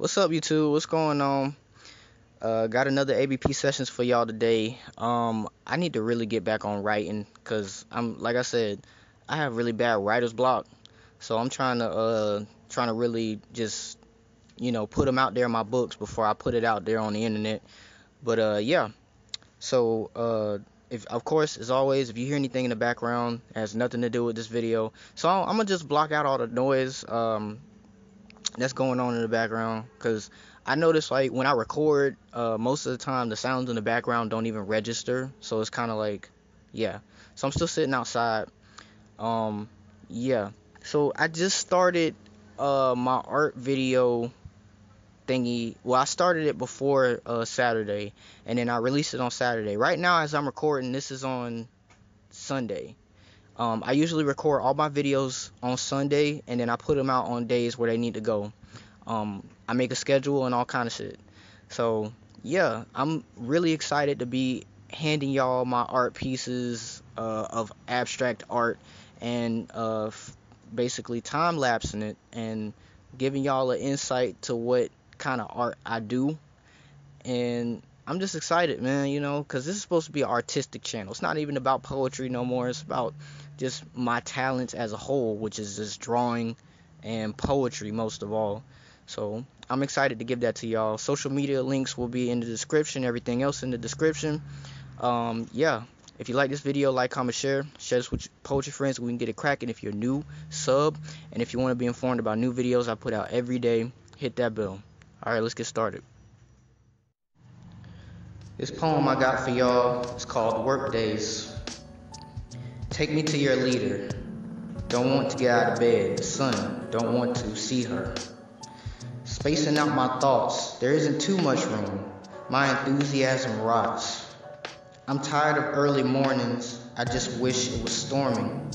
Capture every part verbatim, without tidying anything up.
What's up, YouTube? What's going on? Uh, got another A B P sessions for y'all today. Um, I need to really get back on writing because I'm, like I said, I have really bad writer's block. So I'm trying to, uh, trying to really just, you know, put them out there in my books before I put it out there on the internet. But uh, yeah. So uh, if of course, as always, if you hear anything in the background, it has nothing to do with this video. So I'm gonna just block out all the noise. Um, that's going on in the background, because I notice, like, when I record, uh most of the time the sounds in the background don't even register, so it's kind of like, yeah, so I'm still sitting outside. Um yeah, so I just started uh my art video thingy. Well, I started it before uh Saturday, and then I released it on Saturday. Right now, as I'm recording, this is on Sunday. Um, I usually record all my videos on Sunday, and then I put them out on days where they need to go. Um, I make a schedule and all kind of shit. So, yeah, I'm really excited to be handing y'all my art pieces uh, of abstract art and uh, f basically time-lapsing it and giving y'all an insight to what kind of art I do. And I'm just excited, man, you know, because this is supposed to be an artistic channel. It's not even about poetry no more. It's about just my talents as a whole, which is just drawing and poetry most of all. So I'm excited to give that to y'all. Social media links will be in the description, everything else in the description. Um yeah, if you like this video, like, comment, share share this with your poetry friends. We can get it cracking. If you're new, sub, and if you want to be informed about new videos I put out every day, hit that bell. All right, let's get started. This poem I got for y'all is called Workdays. Take me to your leader. Don't want to get out of bed. The sun, don't want to see her. Spacing out my thoughts, there isn't too much room. My enthusiasm rots. I'm tired of early mornings, I just wish it was storming.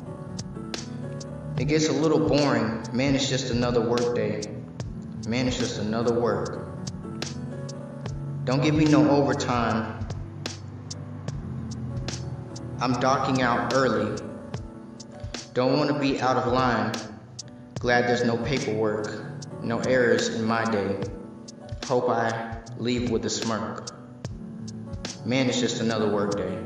It gets a little boring, man, it's just another workday. Man, it's just another work. Don't give me no overtime. I'm docking out early. Don't want to be out of line. Glad there's no paperwork, no errors in my day. Hope I leave with a smirk. Man, it's just another workday.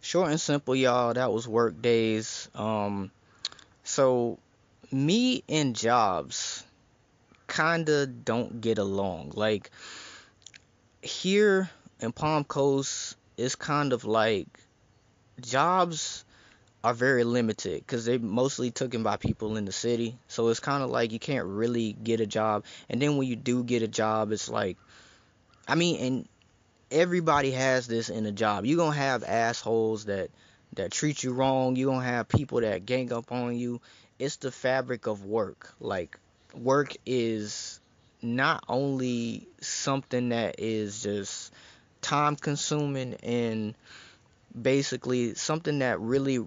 Short and simple, y'all. That was Workdays. Um, so. Me and jobs kinda don't get along. Like, here in Palm Coast, it's kind of like jobs are very limited because they're mostly taken by people in the city. So it's kind of like you can't really get a job. And then when you do get a job, it's like, I mean, and everybody has this in a job. You're gonna have assholes that that treat you wrong. You're gonna have people that gang up on you. It's the fabric of work. Like, work is not only something that is just time consuming and basically something that really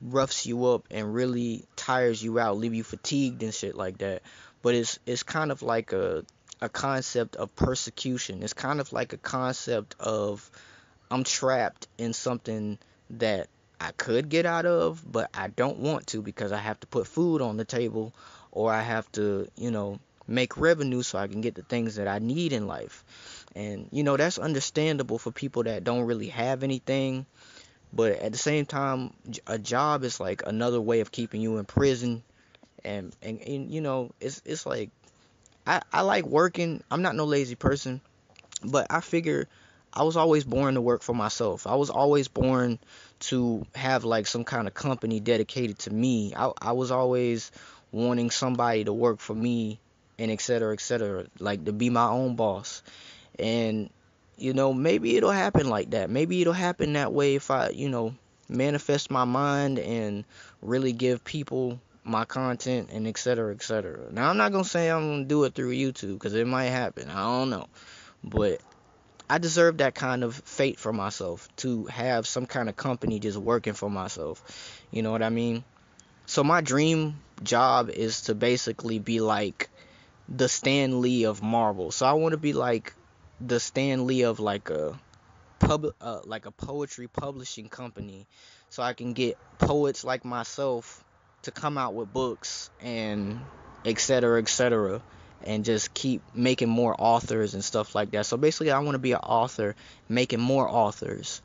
roughs you up and really tires you out, leave you fatigued and shit like that, but it's it's kind of like a a concept of persecution. It's kind of like a concept of I'm trapped in something that I could get out of, but I don't want to because I have to put food on the table, or I have to, you know, make revenue so I can get the things that I need in life. And, you know, that's understandable for people that don't really have anything. But at the same time, a job is like another way of keeping you in prison. And, and, and you know, it's it's like I, I like working. I'm not no lazy person, but I figure I was always born to work for myself. I was always born to have like some kind of company dedicated to me. I, I was always wanting somebody to work for me, and et cetera, et cetera, like to be my own boss. And, you know, maybe it'll happen like that. Maybe it'll happen that way if I, you know, manifest my mind and really give people my content and et cetera, et cetera. Now, I'm not going to say I'm going to do it through YouTube because it might happen. I don't know. But I deserve that kind of fate for myself, to have some kind of company just working for myself. You know what I mean? So my dream job is to basically be like the Stan Lee of Marvel. So I want to be like the Stan Lee of like a pub, uh, like a poetry publishing company, so I can get poets like myself to come out with books and et cetera, et cetera, and just keep making more authors and stuff like that. So basically, I want to be an author, making more authors,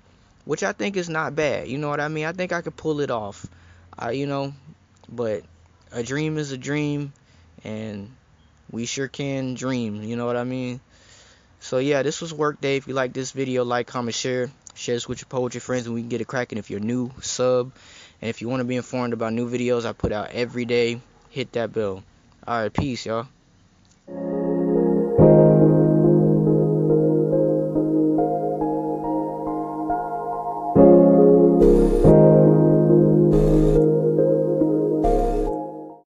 which I think is not bad. You know what I mean? I think I could pull it off, uh, you know, but a dream is a dream, and we sure can dream. You know what I mean? So yeah, this was Workday. If you like this video, like, comment, share. Share this with your poetry friends, and we can get it cracking. If you're new, sub. And if you want to be informed about new videos I put out every day, hit that bell. All right, peace, y'all.